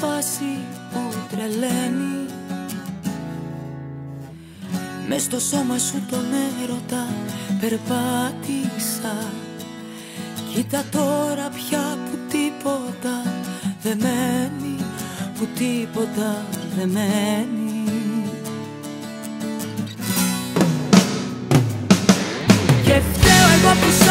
φάση που τρελαίνει, μες στο σώμα σου τον έρωτα περπάτησα. Κοίτα τώρα πια που τίποτα δεν μένει, που τίποτα δεν μένει. Και φταίω εγώ που